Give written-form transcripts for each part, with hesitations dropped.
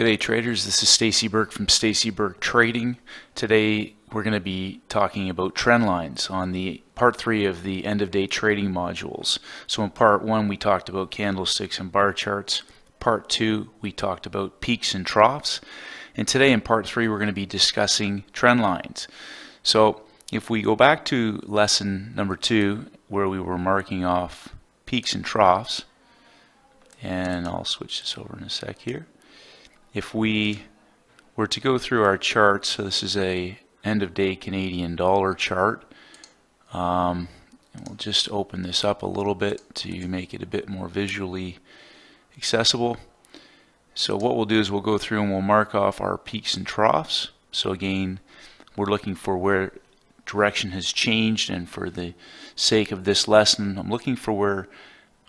G'day traders, this is Stacey Burke from Stacey Burke Trading. Today we're going to be talking about trend lines on the part 3 of the end of day trading modules. So in part 1 we talked about candlesticks and bar charts. Part 2 we talked about peaks and troughs. And today in part 3 we're going to be discussing trend lines. So if we go back to lesson number 2 where we were marking off peaks and troughs, and I'll switch this over in a sec here. If we were to go through our charts, so this is a end of day Canadian dollar chart, and we'll just open this up a little bit to make it a bit more visually accessible. So what we'll do is we'll go through and we'll mark off our peaks and troughs. So again, we're looking for where direction has changed, and for the sake of this lesson I'm looking for where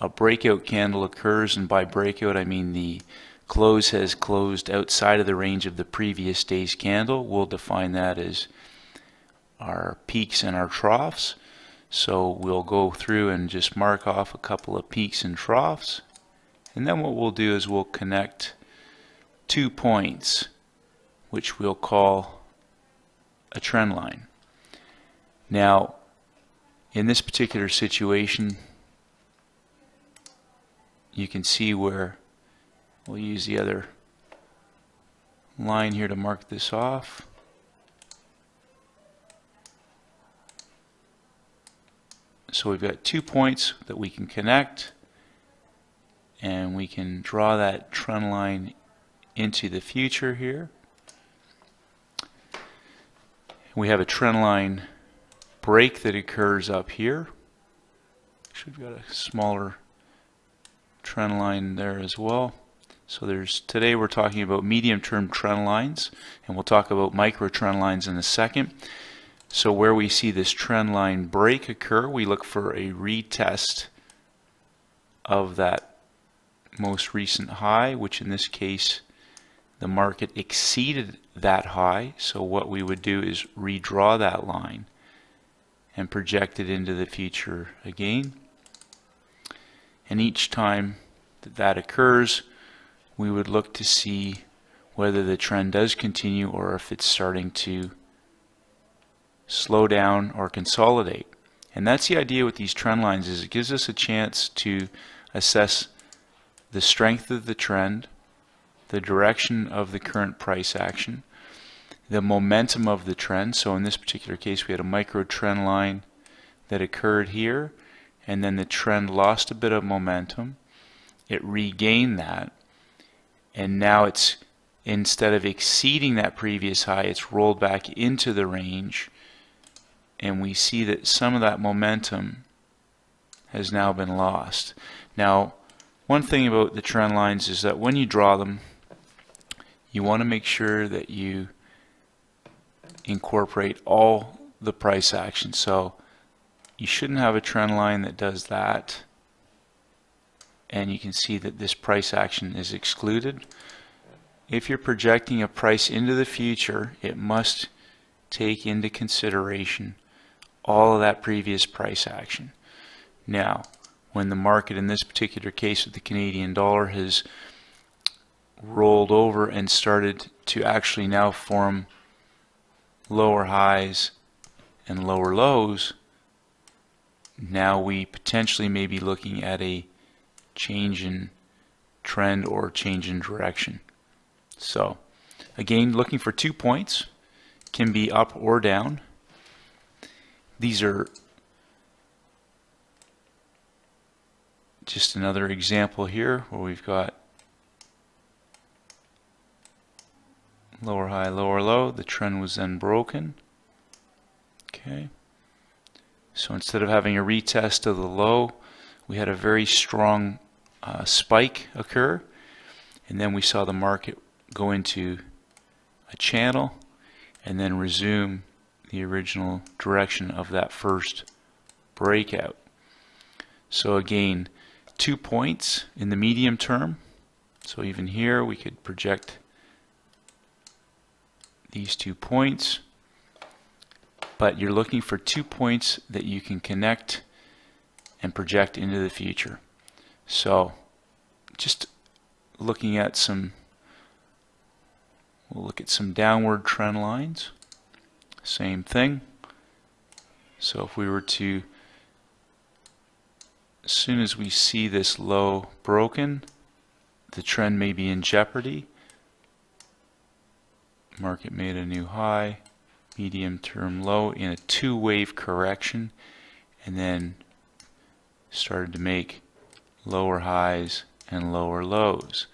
a breakout candle occurs, and by breakout I mean the close has closed outside of the range of the previous day's candle. We'll define that as our peaks and our troughs. So we'll go through and just mark off a couple of peaks and troughs. And then what we'll do is we'll connect 2 points, which we'll call a trend line. Now, in this particular situation, you can see where we'll use the other line here to mark this off. So we've got 2 points that we can connect, and we can draw that trend line into the future here. We have a trend line break that occurs up here. Actually, we've got a smaller trend line there as well. So today we're talking about medium-term trend lines, and we'll talk about micro trend lines in a second. So where we see this trend line break occur, we look for a retest of that most recent high, which in this case the market exceeded that high. So what we would do is redraw that line and project it into the future again. And each time that occurs, we would look to see whether the trend does continue or if it's starting to slow down or consolidate. And that's the idea with these trend lines, is it gives us a chance to assess the strength of the trend, the direction of the current price action, the momentum of the trend. So in this particular case we had a micro trend line that occurred here, and then the trend lost a bit of momentum, it regained that, and now it's, instead of exceeding that previous high, it's rolled back into the range, and we see that some of that momentum has now been lost. Now, one thing about the trend lines is that when you draw them, you want to make sure that you incorporate all the price action. So you shouldn't have a trend line that does that, and you can see that this price action is excluded. If you're projecting a price into the future, it must take into consideration all of that previous price action. Now, when the market, in this particular case of the Canadian dollar, has rolled over and started to actually now form lower highs and lower lows, now we potentially may be looking at a change in trend or change in direction. So again, looking for 2 points, can be up or down. These are just another example here where we've got lower high, lower low, the trend was then broken. Okay, so instead of having a retest of the low, we had a very strong spike occur, and then we saw the market go into a channel and then resume the original direction of that first breakout. So again, 2 points in the medium term. So even here we could project these 2 points, but you're looking for 2 points that you can connect and project into the future. So just looking at some We'll look at some downward trend lines. Same thing. So if we were to, as soon as we see this low broken, the trend may be in jeopardy. Market made a new high, medium term low in a two-wave correction, and then started to make lower highs and lower lows.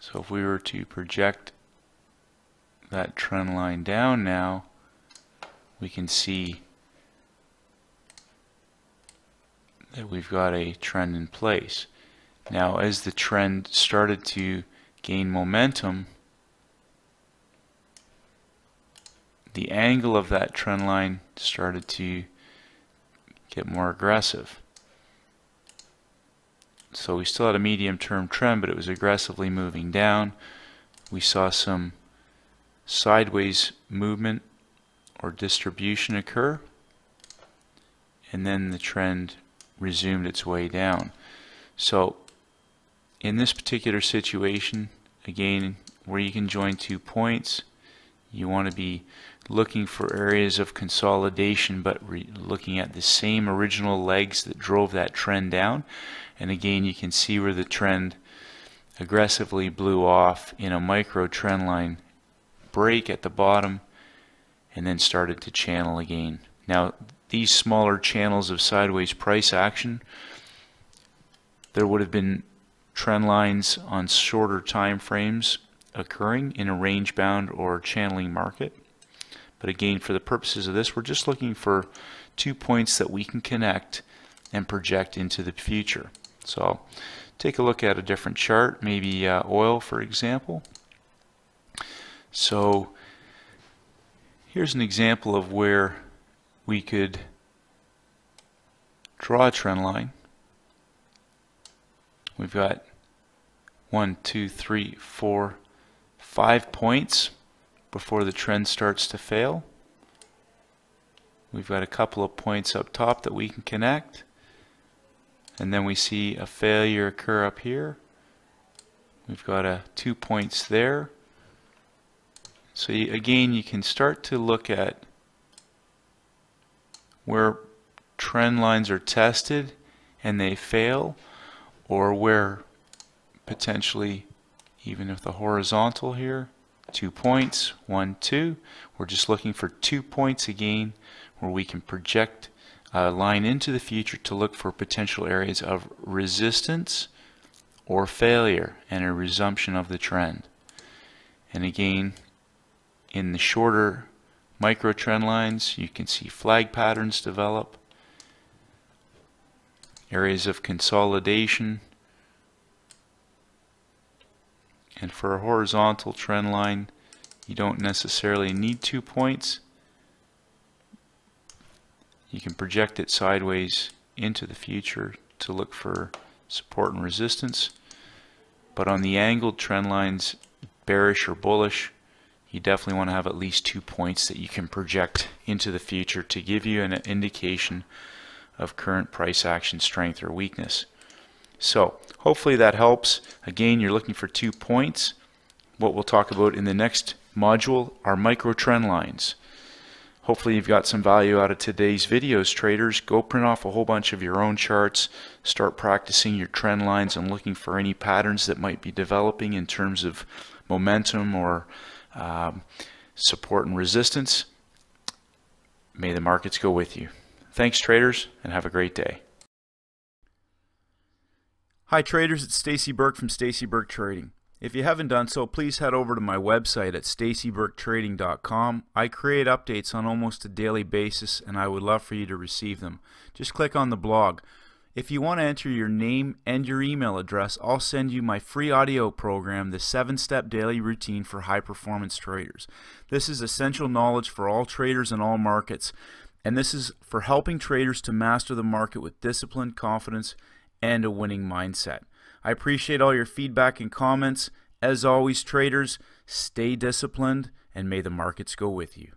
So if we were to project that trend line down now, we can see that we've got a trend in place. Now as the trend started to gain momentum, the angle of that trend line started to get more aggressive. So we still had a medium-term trend, but it was aggressively moving down. We saw some sideways movement or distribution occur, and then the trend resumed its way down. So in this particular situation, again, where you can join 2 points, you want to be looking for areas of consolidation, but looking at the same original legs that drove that trend down. And again, you can see where the trend aggressively blew off in a micro trend line break at the bottom and then started to channel again. Now these smaller channels of sideways price action, there would have been trend lines on shorter time frames occurring in a range bound or channeling market. But again, for the purposes of this, we're just looking for 2 points that we can connect and project into the future. So take a look at a different chart, maybe oil, for example. So here's an example of where we could draw a trend line. We've got 1, 2, 3, 4, 5 points before the trend starts to fail. We've got a couple of points up top that we can connect, and then we see a failure occur up here. We've got 2 points there. So again, you can start to look at where trend lines are tested and they fail, or where potentially, even if the horizontal here, 2 points, 1, 2. We're just looking for 2 points again where we can project a line into the future to look for potential areas of resistance or failure and a resumption of the trend. And again, in the shorter micro trend lines, you can see flag patterns develop, areas of consolidation. And for a horizontal trend line, you don't necessarily need 2 points. You can project it sideways into the future to look for support and resistance. But on the angled trend lines, bearish or bullish, you definitely want to have at least 2 points that you can project into the future to give you an indication of current price action strength or weakness. So hopefully that helps. Again, you're looking for 2 points. What we'll talk about in the next module are micro trend lines. Hopefully you've got some value out of today's videos, traders. Go print off a whole bunch of your own charts. Start practicing your trend lines and looking for any patterns that might be developing in terms of momentum or support and resistance. May the markets go with you. Thanks, traders, and have a great day. Hi traders, it's Stacey Burke from Stacey Burke Trading. If you haven't done so, please head over to my website at staceyburketrading.com. I create updates on almost a daily basis, and I would love for you to receive them. Just click on the blog. If you want to enter your name and your email address, I'll send you my free audio program, The 7-Step Daily Routine for High-Performance Traders. This is essential knowledge for all traders in all markets, and this is for helping traders to master the market with discipline, confidence, and a winning mindset. I appreciate all your feedback and comments. As always, traders, stay disciplined and may the markets go with you.